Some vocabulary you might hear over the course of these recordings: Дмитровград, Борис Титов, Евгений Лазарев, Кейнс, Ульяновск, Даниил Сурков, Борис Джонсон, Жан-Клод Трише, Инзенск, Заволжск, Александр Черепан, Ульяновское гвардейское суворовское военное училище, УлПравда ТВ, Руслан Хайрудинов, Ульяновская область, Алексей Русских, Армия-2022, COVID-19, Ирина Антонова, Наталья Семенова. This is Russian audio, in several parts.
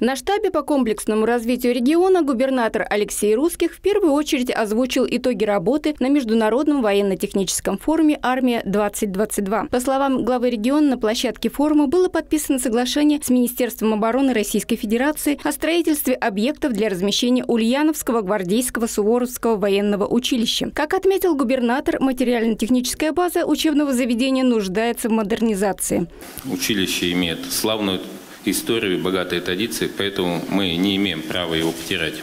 На штабе по комплексному развитию региона губернатор Алексей Русских в первую очередь озвучил итоги работы на Международном военно-техническом форуме «Армия-2022». По словам главы региона, на площадке форума было подписано соглашение с Министерством обороны Российской Федерации о строительстве объектов для размещения Ульяновского гвардейского суворовского военного училища. Как отметил губернатор, материально-техническая база учебного заведения нуждается в модернизации. Училище имеет славную историю и богатые традиции, поэтому мы не имеем права его потерять.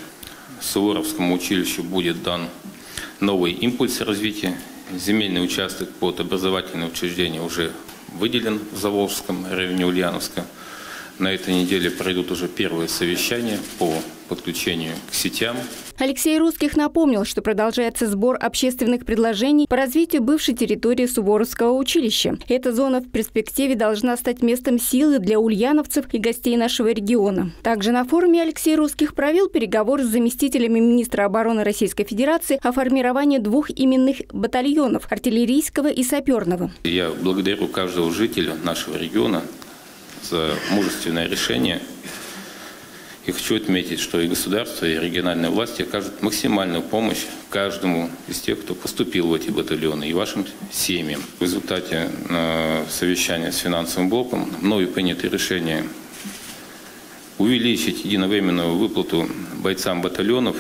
Суворовскому училищу будет дан новый импульс развития. Земельный участок под образовательное учреждение уже выделен в Заволжском районе Ульяновска. На этой неделе пройдут уже первые совещания по подключению к сетям. Алексей Русских напомнил, что продолжается сбор общественных предложений по развитию бывшей территории Суворовского училища. Эта зона в перспективе должна стать местом силы для ульяновцев и гостей нашего региона. Также на форуме Алексей Русских провел переговоры с заместителями министра обороны Российской Федерации о формировании двух именных батальонов – артиллерийского и саперного. Я благодарю каждого жителя нашего региона за мужественное решение. И хочу отметить, что и государство, и региональные власти окажут максимальную помощь каждому из тех, кто поступил в эти батальоны, и вашим семьям. В результате совещания с финансовым блоком мною принято решение увеличить единовременную выплату бойцам батальонов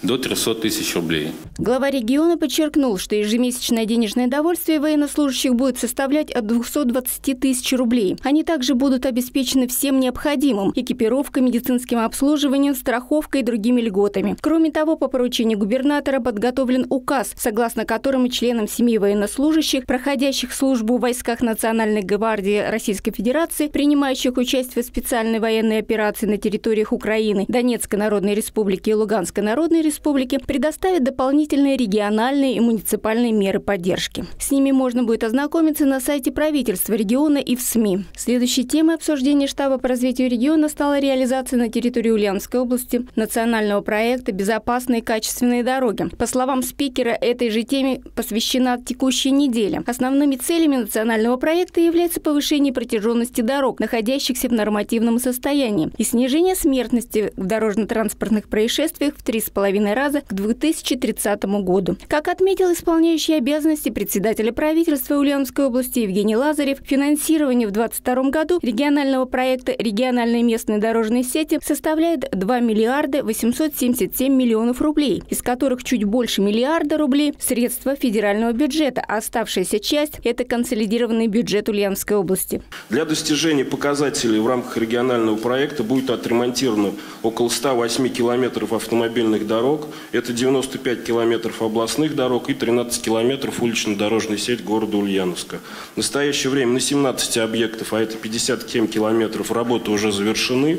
до 300 тысяч рублей. Глава региона подчеркнул, что ежемесячное денежное довольствие военнослужащих будет составлять от 220 тысяч рублей. Они также будут обеспечены всем необходимым – экипировкой, медицинским обслуживанием, страховкой и другими льготами. Кроме того, по поручению губернатора подготовлен указ, согласно которому членам семьи военнослужащих, проходящих службу в войсках Национальной гвардии Российской Федерации, принимающих участие в специальной военной операции на территориях Украины, Донецкой Народной Республики и Луганской Народной Республики, предоставят дополнительные региональные и муниципальные меры поддержки. С ними можно будет ознакомиться на сайте правительства региона и в СМИ. Следующей темой обсуждения штаба по развитию региона стала реализация на территории Ульяновской области национального проекта «Безопасные и качественные дороги». По словам спикера, этой же теме посвящена текущая неделя. Основными целями национального проекта является повышение протяженности дорог, находящихся в нормативном состоянии, и снижение смертности в дорожно-транспортных происшествиях в 3,5 раза к 2030 году. Как отметил исполняющий обязанности председателя правительства Ульяновской области Евгений Лазарев, финансирование в 2022 году регионального проекта «Региональные местные дорожные сети» составляет 2 миллиарда 877 миллионов рублей, из которых чуть больше миллиарда рублей – средства федерального бюджета, а оставшаяся часть – это консолидированный бюджет Ульяновской области. Для достижения показателей в рамках регионального проекта будет отремонтировано около 108 километров автомобильных дорог, это 95 километров областных дорог и 13 километров улично-дорожной сеть города Ульяновска. В настоящее время на 17 объектов, а это 57 километров, работы уже завершены.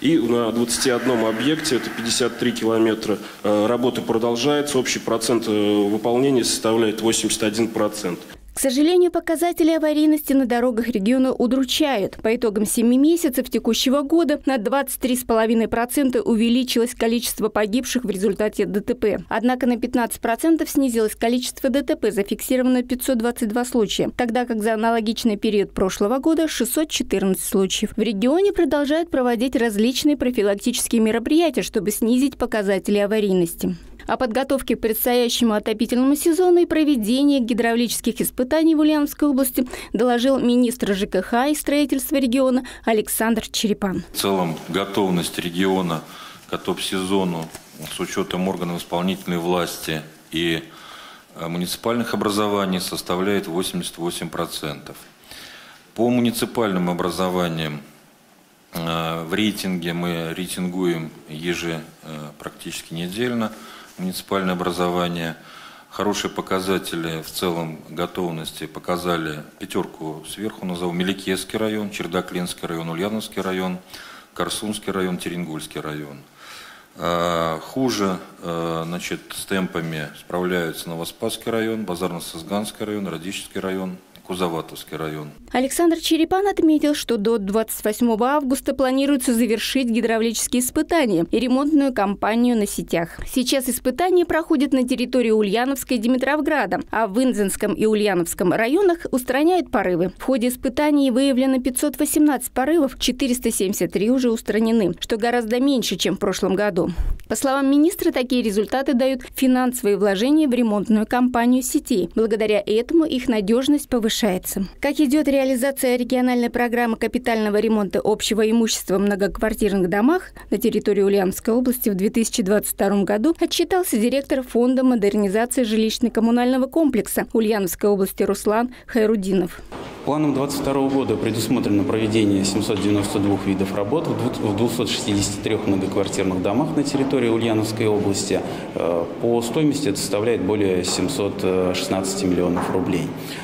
И на 21 объекте, это 53 километра, работы продолжаются. Общий процент выполнения составляет 81%. К сожалению, показатели аварийности на дорогах региона удручают. По итогам 7 месяцев текущего года на 23,5% увеличилось количество погибших в результате ДТП. Однако на 15% снизилось количество ДТП, зафиксировано 522 случая, тогда как за аналогичный период прошлого года 614 случаев. В регионе продолжают проводить различные профилактические мероприятия, чтобы снизить показатели аварийности. О подготовке к предстоящему отопительному сезону и проведении гидравлических испытаний в Ульяновской области доложил министр ЖКХ и строительства региона Александр Черепан. В целом готовность региона к отоп-сезону с учетом органов исполнительной власти и муниципальных образований составляет 88%. По муниципальным образованиям в рейтинге мы рейтингуем практически недельно. Муниципальное образование. Хорошие показатели в целом готовности показали пятерку сверху, назову Меликесский район, Чердаклинский район, Ульяновский район, Корсунский район, Теренгульский район. Хуже, значит, с темпами справляются Новоспасский район, Базарно-Сызганский район, Радищевский район, Кузоватовский район. Александр Черепан отметил, что до 28 августа планируется завершить гидравлические испытания и ремонтную кампанию на сетях. Сейчас испытания проходят на территории Ульяновска и Дмитровграда, а в Инзенском и Ульяновском районах устраняют порывы. В ходе испытаний выявлено 518 порывов, 473 уже устранены, что гораздо меньше, чем в прошлом году. По словам министра, такие результаты дают финансовые вложения в ремонтную кампанию сетей. Благодаря этому их надежность повышается. Как идет реализация региональной программы капитального ремонта общего имущества в многоквартирных домах на территории Ульяновской области в 2022 году, отчитался директор Фонда модернизации жилищно-коммунального комплекса Ульяновской области Руслан Хайрудинов. Планом 2022 года предусмотрено проведение 792 видов работ в 263 многоквартирных домах на территории Ульяновской области. По стоимости это составляет более 716 миллионов рублей.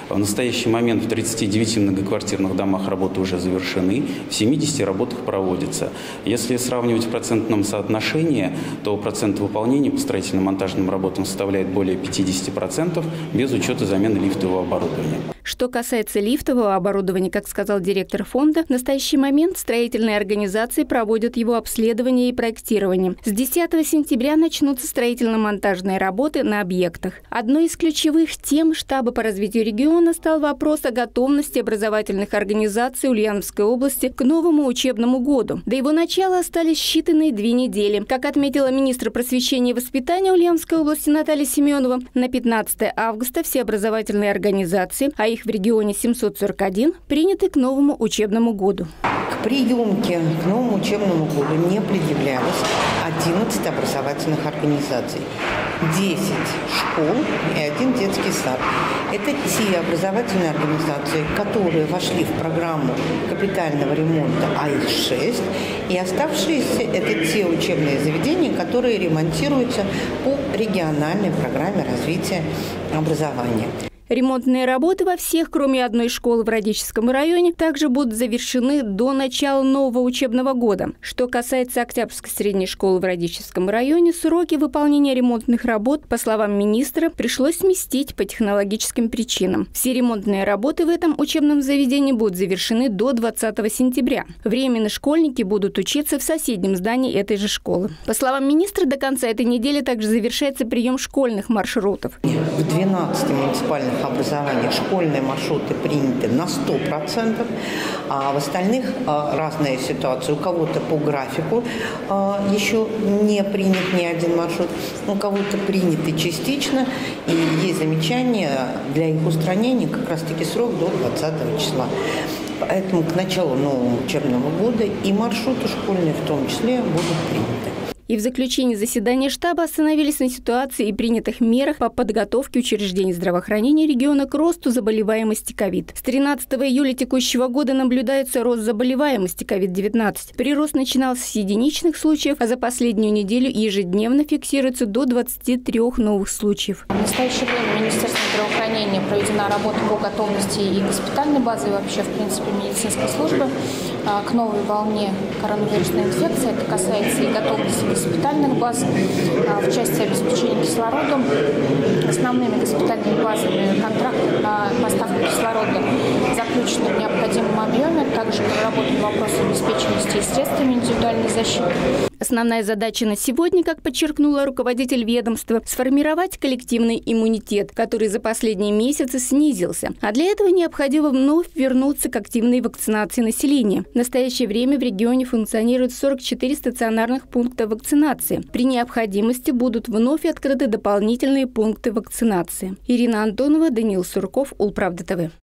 В настоящий момент в 39 многоквартирных домах работы уже завершены, в 70 работах проводятся. Если сравнивать в процентном соотношении, то процент выполнения по строительно-монтажным работам составляет более 50%, без учета замены лифтового оборудования. Что касается лифтового оборудования, как сказал директор фонда, в настоящий момент строительные организации проводят его обследование и проектирование. С 10 сентября начнутся строительно-монтажные работы на объектах. Одной из ключевых тем штаба по развитию региона стал вопрос о готовности образовательных организаций Ульяновской области к новому учебному году. До его начала остались считанные 2 недели. Как отметила министр просвещения и воспитания Ульяновской области Наталья Семенова, на 15 августа все образовательные организации, а их в регионе 741, приняты к новому учебному году. К приемке к новому учебному году не предъявлялось 11 образовательных организаций, 10 школ и 1 детский сад. Это те образовательные организации, которые вошли в программу капитального ремонта, а их 6, и оставшиеся – это те учебные заведения, которые ремонтируются по региональной программе развития образования. Ремонтные работы во всех, кроме одной школы в Радическом районе, также будут завершены до начала нового учебного года. Что касается Октябрьской средней школы в Радическом районе, сроки выполнения ремонтных работ, по словам министра, пришлось сместить по технологическим причинам. Все ремонтные работы в этом учебном заведении будут завершены до 20 сентября. Временно школьники будут учиться в соседнем здании этой же школы. По словам министра, до конца этой недели также завершается прием школьных маршрутов. В 12 муниципальных образованиях школьные маршруты приняты на 100%, а в остальных разные ситуации. У кого-то по графику еще не принят ни один маршрут, у кого-то приняты частично, и есть замечания для их устранения, как раз-таки срок до 20 числа. Поэтому к началу нового учебного года и маршруты школьные в том числе будут приняты. И в заключении заседания штаба остановились на ситуации и принятых мерах по подготовке учреждений здравоохранения региона к росту заболеваемости COVID. С 13 июля текущего года наблюдается рост заболеваемости COVID-19. Прирост начинался с единичных случаев, а за последнюю неделю ежедневно фиксируется до 23 новых случаев. В настоящее время Министерством здравоохранения проведена работа по готовности и госпитальной базы, и вообще, в принципе, медицинской службы к новой волне коронавирусной инфекции. Это касается и готовности госпитальных баз в части обеспечения кислородом. Основными госпитальными базами контракты на поставку кислорода заключены в необходимом объеме. Также проработан вопрос обеспеченности и средствами индивидуальной защиты. Основная задача на сегодня, как подчеркнула руководитель ведомства, сформировать коллективный иммунитет, который за последние месяцы снизился. А для этого необходимо вновь вернуться к активной вакцинации населения. В настоящее время в регионе функционирует 44 стационарных пункта вакцинации. При необходимости будут вновь открыты дополнительные пункты вакцинации. Ирина Антонова, Даниил Сурков, УлПравда ТВ.